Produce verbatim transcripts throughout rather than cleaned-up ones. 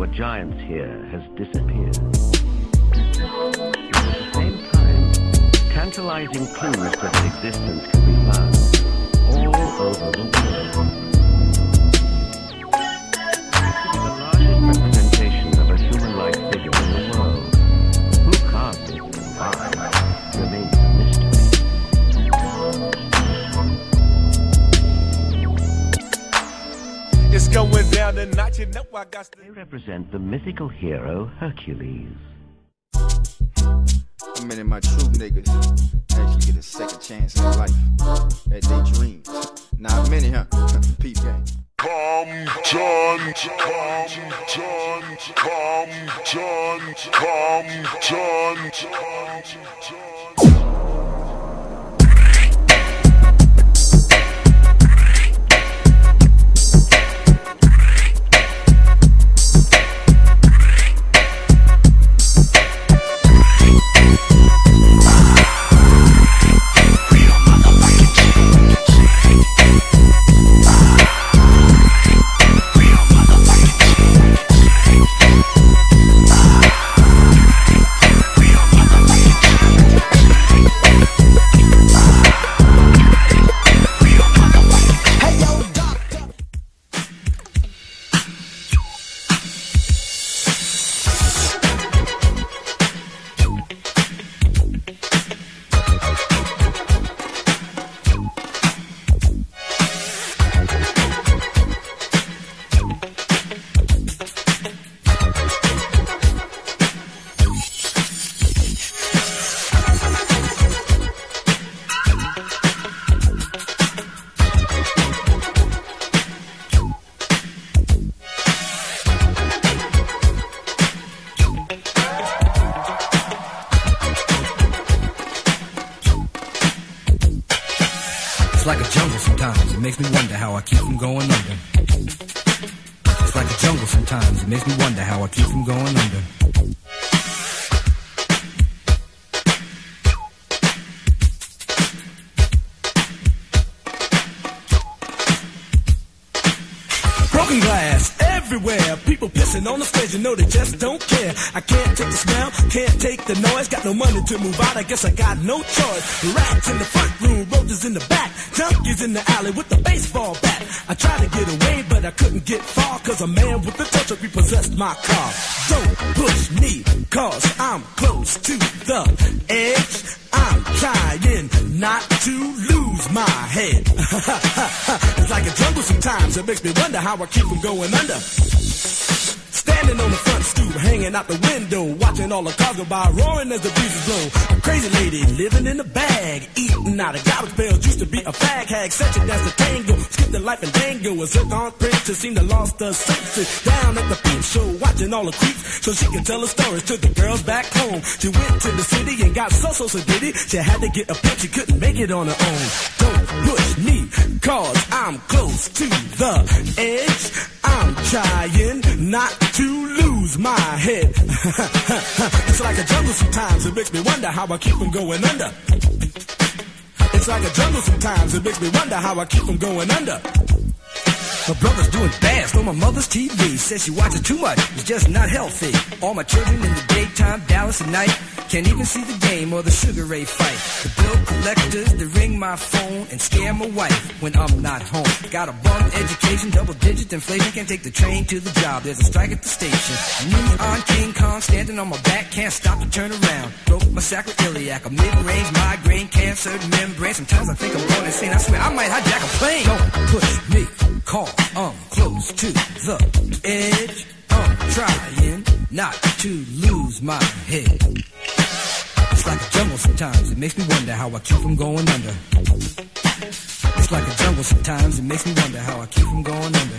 were giants here has disappeared. At the same time, tantalizing clues to its existence can be found all over the world. This is the largest representation of a human-like figure in the world. Who carved it and why remains a mystery. It's going down the notch, you know I got to... They represent the mythical hero Hercules. I many of my true niggas actually get a second chance in life at their dreams. Not many, huh? Peep gang. Come, John, come, John, come, John, come, John, come, John. To move out, I guess I got no choice. Rats in the front room, roaches in the back, junkies in the alley with the baseball bat. I tried to get away, but I couldn't get far, cause a man with a touch of repossessed my car. Don't push me, cause I'm close to the edge. I'm trying not to lose my head. It's like a jungle sometimes, it makes me wonder how I keep from going under. Standing on the front stoop, hanging out the window, watching all the cars go by, roaring as the breezes blow. A crazy lady living in a bag, eating out of garbage bales, used to be a fag hag, such a dance to tango, skipped the life and dango. A silk-on princess seemed to lost her senses, down at the peep show, watching all the creeps, so she could tell her stories to the girls back home. She went to the city and got so so so diddy, she had to get a pimp, she couldn't make it on her own. Don't push me, cause I'm close to the edge. I'm trying not to lose my head. It's like a jungle sometimes, it makes me wonder how I keep from going under. It's like a jungle sometimes, it makes me wonder how I keep from going under. My brother's doing fast on my mother's T V. Says she watches too much, it's just not healthy. All my children in the daytime, Dallas at night. Can't even see the game or the Sugar Ray fight. The bill collectors, they ring my phone and scare my wife when I'm not home. Got a bum education, double-digit inflation. Can't take the train to the job, there's a strike at the station. Neon King Kong standing on my back, can't stop to turn around. Broke my sacroiliac, a mid-range migraine, cancer membrane. Sometimes I think I'm going insane, I swear I might hijack a plane. Don't push me, call. I'm close to the edge. I'm trying not to lose my head. It's like a jungle sometimes, it makes me wonder how I keep from going under. It's like a jungle sometimes, it makes me wonder how I keep from going under.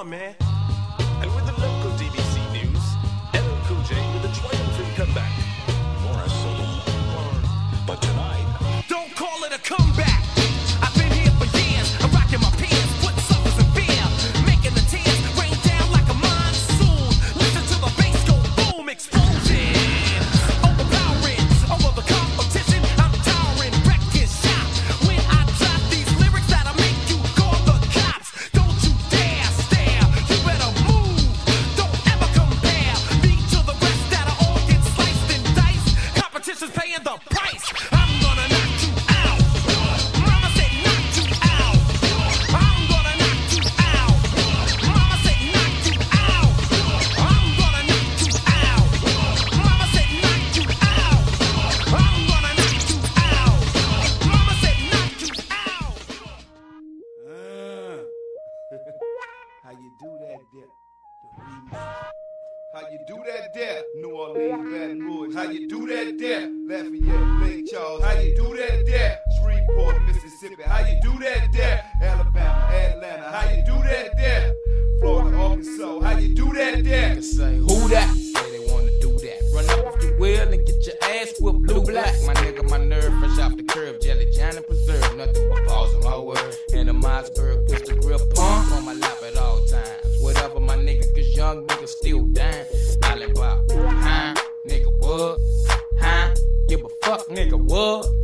on, man. And with the local D B C news, L L Cool J with a triumphant comeback. More a solo word, but tonight, don't call it a comeback. I've been here for years. I'm rocking my pants, foot suckers and fear, making the tears rain down like a monsoon. Listen to the bass go boom, explosion. Overpowering over the competition. I'm towering, wrecking shop. When I drop these lyrics, that'll make you call the cops. Don't you dare stare. You better move. Don't ever compare me to the rest that'll all get sliced and diced. Competition's paying the price. I'm gonna knock you out. Mama said knock you out. I'm gonna knock you out. Mama said knock you out. I'm gonna knock you out. Mama said knock you out. I'm gonna knock you out. Mama said knock you out. Uh, how you do that there? How you do that there? New Orleans, Baton Rouge. How you do that there? Lafayette, Lake Charles. How you do that there? Shreveport, Mississippi. How you do that there? Alabama, Atlanta. How you do that there? Florida, Arkansas. How you do that there? Can say who that? Say they wanna do that. Run up off the wheel and get your ass whooped blue black. My nigga, my nerve fresh off the curb. Jelly John and preserve. Nothing but balls in my word. And a Mossberg puts the grip pump on my lap at all times. Whatever, my nigga, cause young niggas still dying. Lollipop, huh? Nigga, what? Huh? Give a fuck, nigga, what?